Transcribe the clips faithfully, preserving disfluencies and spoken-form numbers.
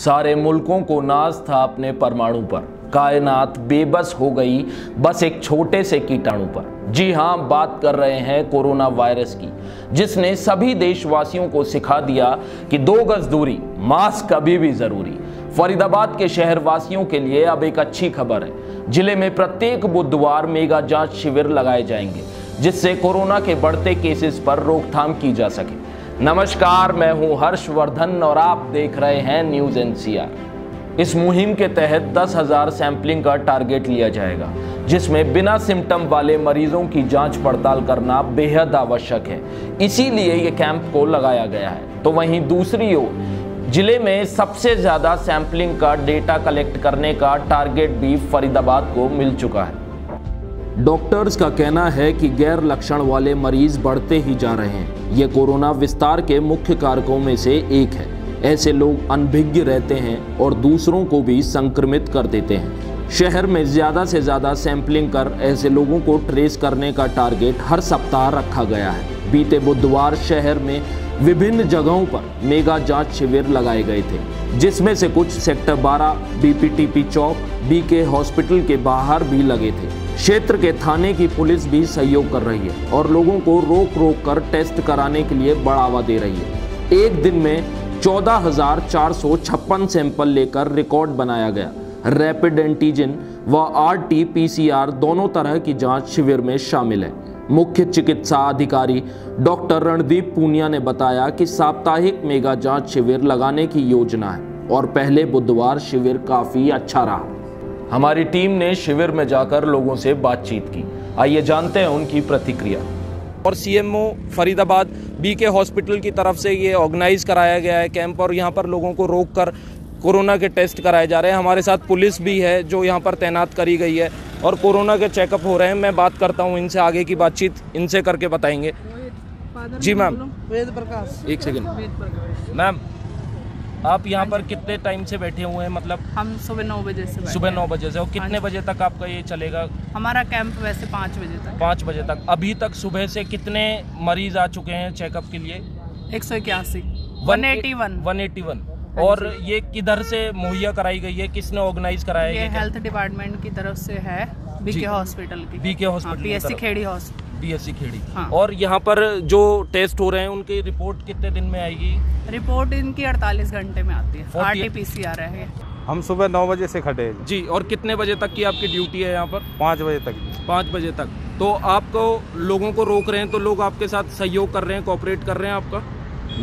सारे मुल्कों को नाज था अपने परमाणु पर, कायनात बेबस हो गई बस एक छोटे से कीटाणु पर। जी हाँ, बात कर रहे हैं कोरोना वायरस की, जिसने सभी देशवासियों को सिखा दिया कि दो गज दूरी, मास्क अभी भी जरूरी। फरीदाबाद के शहरवासियों के लिए अब एक अच्छी खबर है। जिले में प्रत्येक बुधवार मेगा जांच शिविर लगाए जाएंगे, जिससे कोरोना के बढ़ते केसेस पर रोकथाम की जा सके। नमस्कार, मैं हूं हर्षवर्धन और आप देख रहे हैं न्यूज़ एन सी आर। इस मुहिम के तहत दस हज़ार सैंपलिंग का टारगेट लिया जाएगा, जिसमें बिना सिम्टम वाले मरीजों की जांच पड़ताल करना बेहद आवश्यक है, इसीलिए ये कैंप को लगाया गया है। तो वहीं दूसरी ओर जिले में सबसे ज़्यादा सैंपलिंग का डेटा कलेक्ट करने का टारगेट भी फरीदाबाद को मिल चुका है। डॉक्टर्स का कहना है कि गैर लक्षण वाले मरीज बढ़ते ही जा रहे हैं। ये कोरोना विस्तार के मुख्य कारकों में से एक है। ऐसे लोग अनभिज्ञ रहते हैं और दूसरों को भी संक्रमित कर देते हैं। शहर में ज़्यादा से ज़्यादा सैंपलिंग कर ऐसे लोगों को ट्रेस करने का टारगेट हर सप्ताह रखा गया है। बीते बुधवार शहर में विभिन्न जगहों पर मेगा जांच शिविर लगाए गए थे, जिसमें से कुछ सेक्टर बारह, बी पी टी पी चौक, बीके हॉस्पिटल के बाहर भी लगे थे। क्षेत्र के थाने की पुलिस भी सहयोग कर रही है और लोगों को रोक रोक कर टेस्ट कराने के लिए बढ़ावा दे रही है। एक दिन में चौदह हजार चार सौ छप्पन सैंपल लेकर रिकॉर्ड बनाया गया। रैपिड एंटीजन व R T P C R दोनों तरह की जाँच शिविर में शामिल है। मुख्य चिकित्सा अधिकारी डॉक्टर रणदीप पुनिया ने बताया कि साप्ताहिक मेगा जांच शिविर लगाने की योजना है और पहले बुधवार शिविर काफी अच्छा रहा। हमारी टीम ने शिविर में जाकर लोगों से बातचीत की। आइए जानते हैं उनकी प्रतिक्रिया। और C M O Faridabad BK hospital की तरफ से ये ऑर्गेनाइज कराया गया है कैंप, और यहाँ पर लोगों को रोक कर कोरोना के टेस्ट कराए जा रहे हैं। हमारे साथ पुलिस भी है जो यहाँ पर तैनात करी गई है और कोरोना के चेकअप हो रहे हैं। मैं बात करता हूँ इनसे, आगे की बातचीत इनसे करके बताएंगे। जी मैम, वेद प्रकाश, एक सेकंड। मैम, आप यहाँ पर कितने टाइम से बैठे हुए हैं? मतलब हम सुबह नौ बजे से सुबह नौ बजे से और कितने बजे तक आपका ये चलेगा? हमारा कैंप वैसे पाँच बजे तक पाँच बजे तक अभी तक सुबह से कितने मरीज आ चुके हैं चेकअप के लिए? एक सौ इक्यासी one eighty one one eighty one. और ये किधर से मुहैया कराई गई है? किसने ऑर्गेनाइज कराया है? ये हेल्थ डिपार्टमेंट की तरफ से है, बीके हॉस्पिटल की। BK hospital, BSC Khedi hospital, BSC Khedi. हाँ। और यहाँ पर जो टेस्ट हो रहे हैं उनकी रिपोर्ट कितने दिन में आएगी? रिपोर्ट इनकी अड़तालीस घंटे में आती है। R T P C R है। हम सुबह नौ बजे से खड़े हैं जी। और कितने बजे तक की आपकी ड्यूटी है यहाँ पर? पाँच बजे तक। पाँच बजे तक। तो आपको लोगों को रोक रहे हैं तो लोग आपके साथ सहयोग कर रहे हैं, कोऑपरेट कर रहे हैं? आपका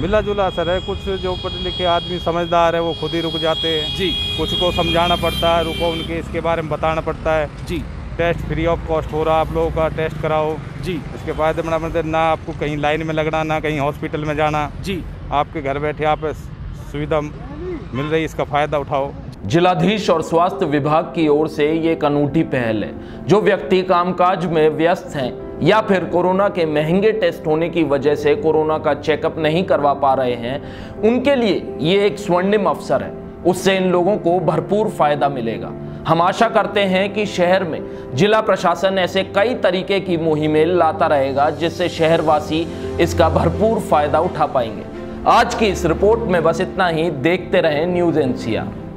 मिला जुला असर है। कुछ जो पढ़े लिखे आदमी समझदार है वो खुद ही रुक जाते हैं जी। कुछ को समझाना पड़ता है, रुको, उनके इसके बारे में बताना पड़ता है जी। टेस्ट फ्री ऑफ कॉस्ट हो रहा है, आप लोगों का टेस्ट कराओ जी। इसके फायदे बड़ा मतलब ना आपको कहीं लाइन में लगना, ना कहीं हॉस्पिटल में जाना जी। आपके घर बैठे आप सुविधा मिल रही, इसका फायदा उठाओ। जिलाधीश और स्वास्थ्य विभाग की ओर से ये एक अनूठी पहल है। जो व्यक्ति कामकाज में व्यस्त हैं या फिर कोरोना के महंगे टेस्ट होने की वजह से कोरोना का चेकअप नहीं करवा पा रहे हैं, उनके लिए ये एक स्वर्णिम अवसर है। उससे इन लोगों को भरपूर फायदा मिलेगा। हम आशा करते हैं कि शहर में जिला प्रशासन ऐसे कई तरीके की मुहिमें लाता रहेगा, जिससे शहरवासी इसका भरपूर फायदा उठा पाएंगे। आज की इस रिपोर्ट में बस इतना ही। देखते रहें न्यूज़ एन सी आर।